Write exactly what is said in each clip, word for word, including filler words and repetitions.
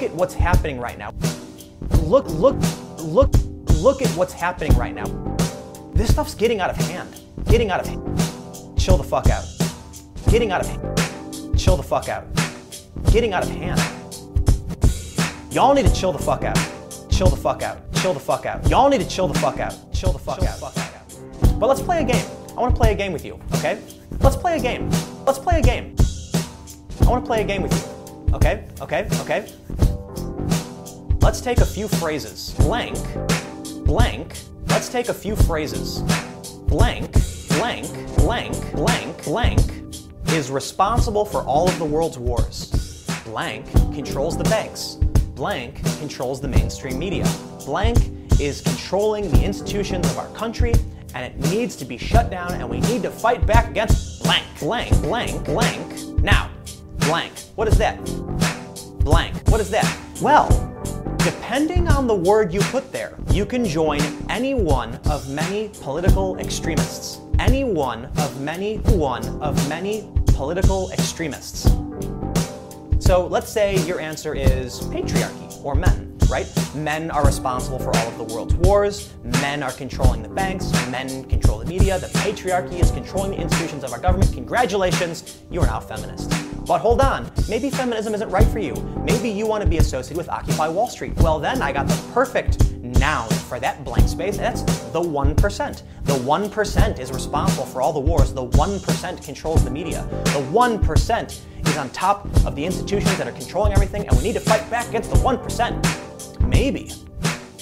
look at what's happening right now. Look, look, look, look at what's happening right now. This stuff's getting out of hand. Getting out of hand. Chill the fuck out. Getting out of hand. Chill the fuck out. Getting out of hand. Y'all need to chill the fuck out. Chill the fuck out. Chill the fuck out. Y'all need to chill the fuck out. Chill the fuck out. But let's play a game. I want to play a game with you, okay? Let's play a game. Let's play a game. I want to play a game with you, okay? Okay, okay. Let's take a few phrases. Blank, blank. Let's take a few phrases. Blank, blank, blank, blank, blank is responsible for all of the world's wars. Blank controls the banks. Blank controls the mainstream media. Blank is controlling the institutions of our country, and it needs to be shut down, and we need to fight back against blank, blank, blank, blank. Now, blank, what is that? Blank, what is that? Well, depending on the word you put there, you can join any one of many political extremists. Any one of many, one of many political extremists. So let's say your answer is patriarchy or men. Right? Men are responsible for all of the world's wars, men are controlling the banks, men control the media, the patriarchy is controlling the institutions of our government. Congratulations, you are now feminist. But hold on, maybe feminism isn't right for you. Maybe you want to be associated with Occupy Wall Street. Well then, I got the perfect noun for that blank space, and that's the one percent. The one percent is responsible for all the wars, the one percent controls the media, the one percent is on top of the institutions that are controlling everything, and we need to fight back against the one percent. Maybe,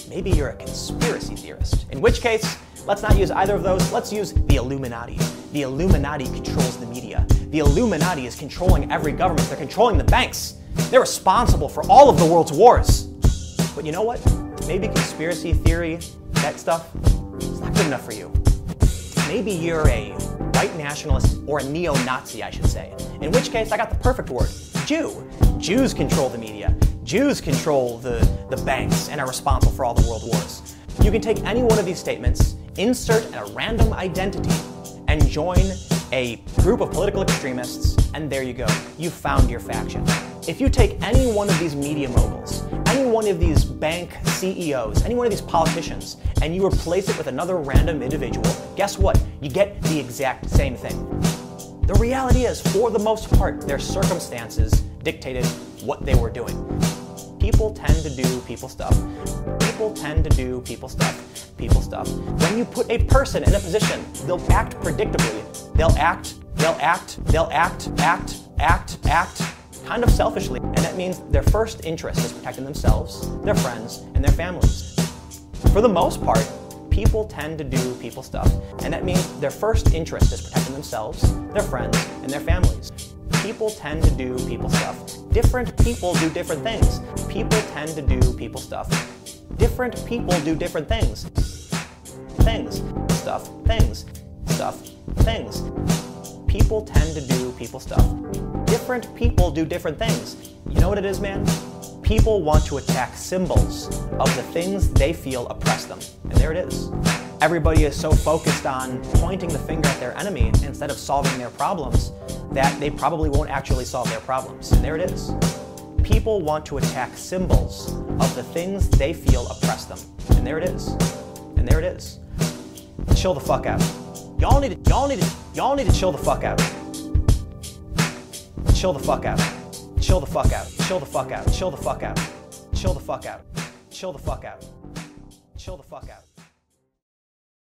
maybe you're a conspiracy theorist. In which case, let's not use either of those. Let's use the Illuminati. The Illuminati controls the media. The Illuminati is controlling every government. They're controlling the banks. They're responsible for all of the world's wars. But you know what? Maybe conspiracy theory, that stuff, it's not good enough for you. Maybe you're a white nationalist or a neo-Nazi, I should say. In which case, I got the perfect word, Jew. Jews control the media. Jews control the, the banks and are responsible for all the world wars. You can take any one of these statements, insert a random identity, and join a group of political extremists, and there you go. You've found your faction. If you take any one of these media moguls, any one of these bank C E Os, any one of these politicians, and you replace it with another random individual, guess what? You get the exact same thing. The reality is, for the most part, their circumstances dictated what they were doing. People tend to do people stuff. People tend to do people stuff. People stuff. When you put a person in a position, they'll act predictably. They'll act, they'll act, they'll act, act, act, act, kind of selfishly. And that means their first interest is protecting themselves, their friends, and their families. For the most part, people tend to do people stuff. And that means their first interest is protecting themselves, their friends, and their families. People tend to do people stuff. Different people do different things. People tend to do people stuff. Different people do different things. Things. Stuff. Things. Stuff. Things. People tend to do people stuff. Different people do different things. You know what it is, man? People want to attack symbols of the things they feel oppress them. And there it is. Everybody is so focused on pointing the finger at their enemy instead of solving their problems that they probably won't actually solve their problems. And there it is. People want to attack symbols of the things they feel oppress them. And there it is. And there it is. Chill the fuck out. Y'all need to, y'all need to, y'all need to chill the fuck out. Chill the fuck out. Chill the fuck out. Chill the fuck out. Chill the fuck out. Chill the fuck out. Chill the fuck out. Chill the fuck out.